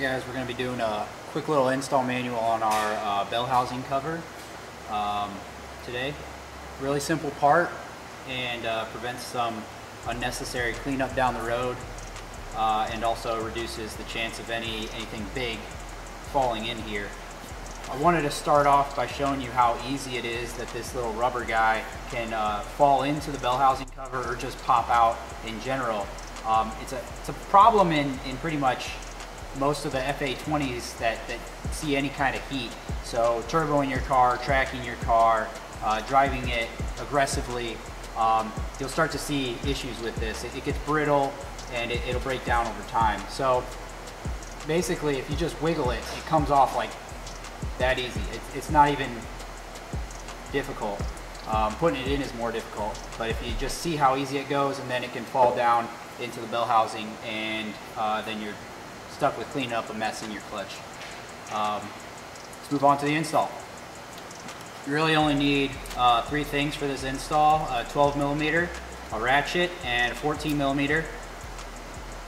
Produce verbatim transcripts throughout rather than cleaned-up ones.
Hey guys, we're going to be doing a quick little install manual on our uh, bell housing cover um, today. Really simple part and uh, prevents some unnecessary cleanup down the road uh, and also reduces the chance of any anything big falling in here. I wanted to start off by showing you how easy it is that this little rubber guy can uh, fall into the bell housing cover or just pop out in general. Um, it's, a, it's a problem in, in pretty much most of the F A twenties that, that see any kind of heat. So turboing your car, tracking your car, uh, driving it aggressively, um, you'll start to see issues with this. It, it gets brittle and it, it'll break down over time. So basically, if you just wiggle it, it comes off like that easy. It, it's not even difficult. Um, putting it in is more difficult, but if you just see how easy it goes, and then it can fall down into the bell housing, and uh, then you're stuck with cleaning up a mess in your clutch. Um, let's move on to the install. You really only need uh, three things for this install: a twelve millimeter, a ratchet, and a fourteen millimeter.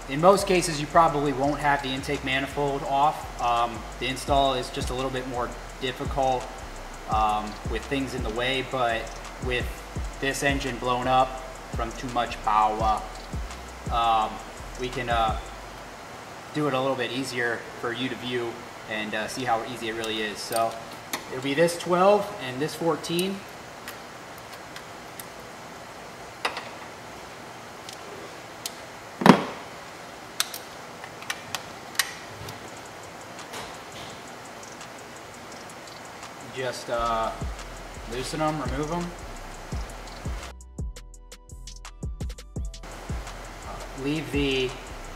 In most cases, you probably won't have the intake manifold off. Um, the install is just a little bit more difficult um, with things in the way, but with this engine blown up from too much power, um, we can uh, do it a little bit easier for you to view and uh, see how easy it really is. So it'll be this twelve and this fourteen. Just uh, loosen them, remove them. Uh, leave the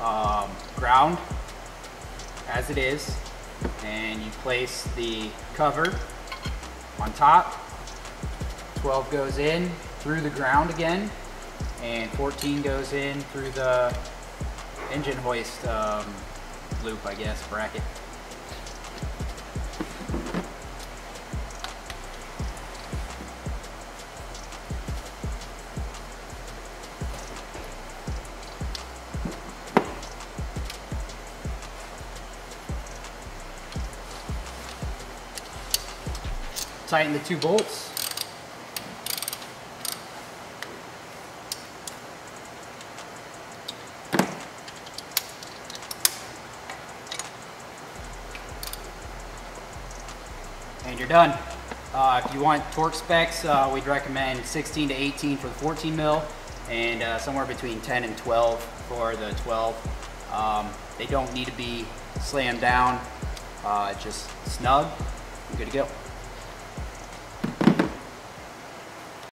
Um, ground as it is, and you place the cover on top. twelve goes in through the ground again, and fourteen goes in through the engine hoist um, loop, I guess, bracket. Tighten the two bolts. And you're done. Uh, if you want torque specs, uh, we'd recommend sixteen to eighteen for the fourteen mil and uh, somewhere between ten and twelve for the twelve. Um, they don't need to be slammed down, uh, just snug, you're good to go.